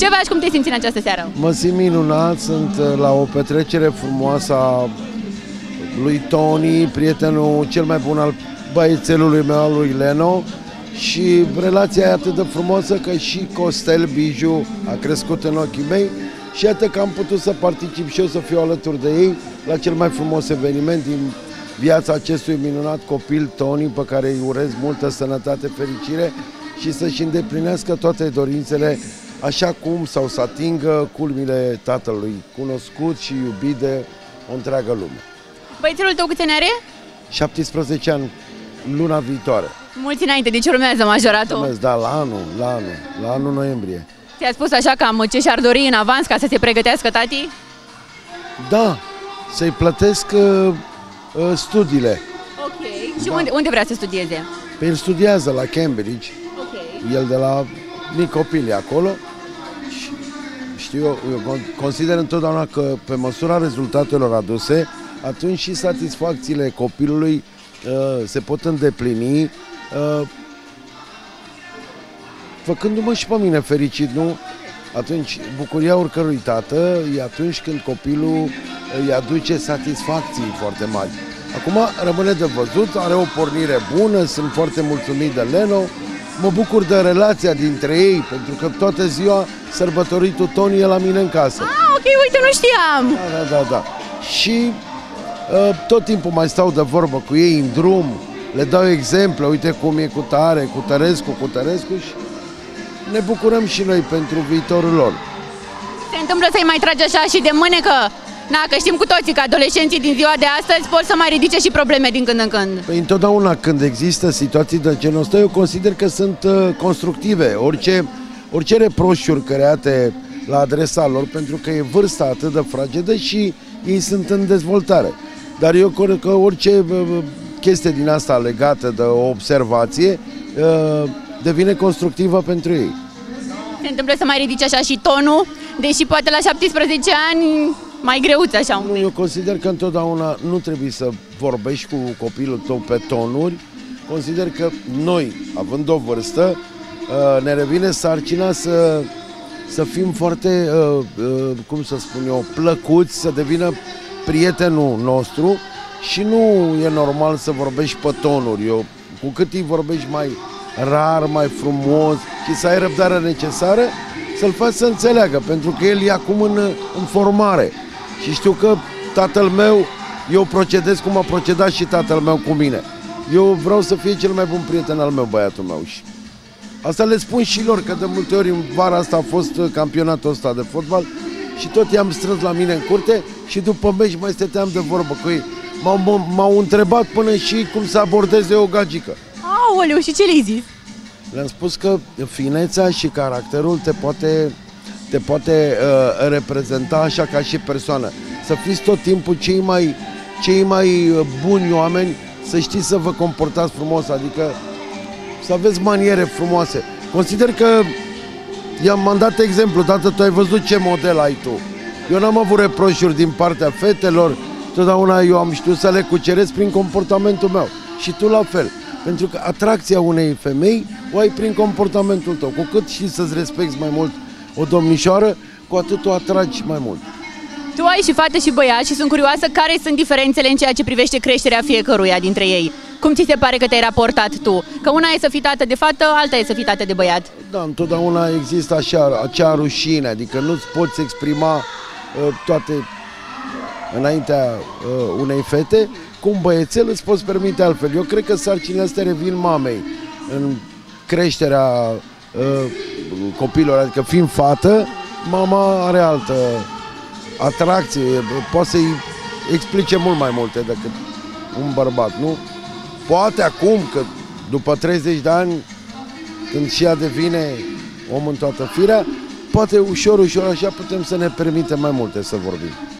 Ce faci? Cum te simți în această seară? Mă simt minunat, sunt la o petrecere frumoasă a lui Tony, prietenul cel mai bun al băiețelului meu, al lui Leno. Și relația e atât de frumoasă că și Costel Biju a crescut în ochii mei și atât că am putut să particip și eu, să fiu alături de ei la cel mai frumos eveniment din viața acestui minunat copil Tony, pe care îi urez multă sănătate, fericire și să-și îndeplinească toate dorințele așa cum sau să atingă culmile tatălui, cunoscut și iubit de o întreagă lume. Băiețelul tău câți ani are? 17 ani, luna viitoare. Mulți înainte, deci urmează majoratul. Mulțumesc, da, la anul noiembrie. Ți-a spus așa cam ce și-ar dori în avans ca să se pregătească tati? Da, să-i plătesc studiile. Ok, da. Și unde vrea să studieze? Păi el studiază la Cambridge, okay. El de la Nicopilie acolo. Și, știu, eu consider întotdeauna că pe măsura rezultatelor aduse, atunci și satisfacțiile copilului se pot îndeplini, făcându-mă și pe mine fericit, nu? Atunci, bucuria oricărui tată e atunci când copilul îi aduce satisfacții foarte mari. Acum rămâne de văzut, are o pornire bună, sunt foarte mulțumit de Leno, mă bucur de relația dintre ei, pentru că toată ziua sărbătoritul Tony e la mine în casă. Ah, ok, uite, nu știam! Da. Și tot timpul mai stau de vorbă cu ei în drum, le dau exemple, uite cum e cu tare, cu Tărescu, și ne bucurăm și noi pentru viitorul lor. Se întâmplă să-i mai tragi așa și de mânecă? Na, că știm cu toții că adolescenții din ziua de astăzi pot să mai ridice și probleme din când în când. Păi întotdeauna când există situații de genul ăsta, eu consider că sunt constructive. Orice reproșuri create la adresa lor, pentru că e vârsta atât de fragedă și ei sunt în dezvoltare. Dar eu cred că orice chestie din asta legată de o observație devine constructivă pentru ei. Se întâmplă să mai ridice așa și tonul, deși poate la 17 ani mai greuți așa un pic. Eu consider că întotdeauna nu trebuie să vorbești cu copilul tău pe tonuri. Consider că noi, având o vârstă, ne revine sarcina să fim foarte, cum să spun eu, plăcuți, să devină prietenul nostru și nu e normal să vorbești pe tonuri. Eu, cu cât îi vorbești mai rar, mai frumos și să ai răbdarea necesară, să-l faci să înțeleagă, pentru că el e acum în formare. Și știu că tatăl meu, eu procedez cum a procedat și tatăl meu cu mine. Eu vreau să fie cel mai bun prieten al meu, băiatul meu. Și asta le spun și lor, că de multe ori în vara asta a fost campionatul ăsta de fotbal și tot i-am strâns la mine în curte și după meci mai stăteam de vorbă cu ei. M-au întrebat până și cum să abordeze o gagică. Aoleu, și ce le-ai zis? Le-am spus că finețea și caracterul te poate reprezenta așa ca și persoană. Să fiți tot timpul cei mai buni oameni, să știți să vă comportați frumos, adică să aveți maniere frumoase. Consider că m-am dat exemplu, tată, tu ai văzut ce model ai tu. Eu n-am avut reproșuri din partea fetelor, totdeauna eu am știut să le cuceresc prin comportamentul meu. Și tu la fel, pentru că atracția unei femei o ai prin comportamentul tău. Cu cât știi să-ți respecti mai mult o domnișoară, cu atât o atragi mai mult. Tu ai și fată și băiat și sunt curioasă care sunt diferențele în ceea ce privește creșterea fiecăruia dintre ei. Cum ți se pare că te-ai raportat tu? Că una e să fii tată de fată, alta e să fii tată de băiat. Da, întotdeauna există așa, acea rușine, adică nu-ți poți exprima toate înaintea unei fete, cum băiețel îți poți permite altfel. Eu cred că sarcinile astea revin mamei în creșterea copilor, adică fiind fată, mama are altă atracție, poate să-i explice mult mai multe decât un bărbat, nu? Poate acum, că după 30 de ani, când și ea devine om în toată firea, poate ușor, ușor așa putem să ne permitem mai multe să vorbim.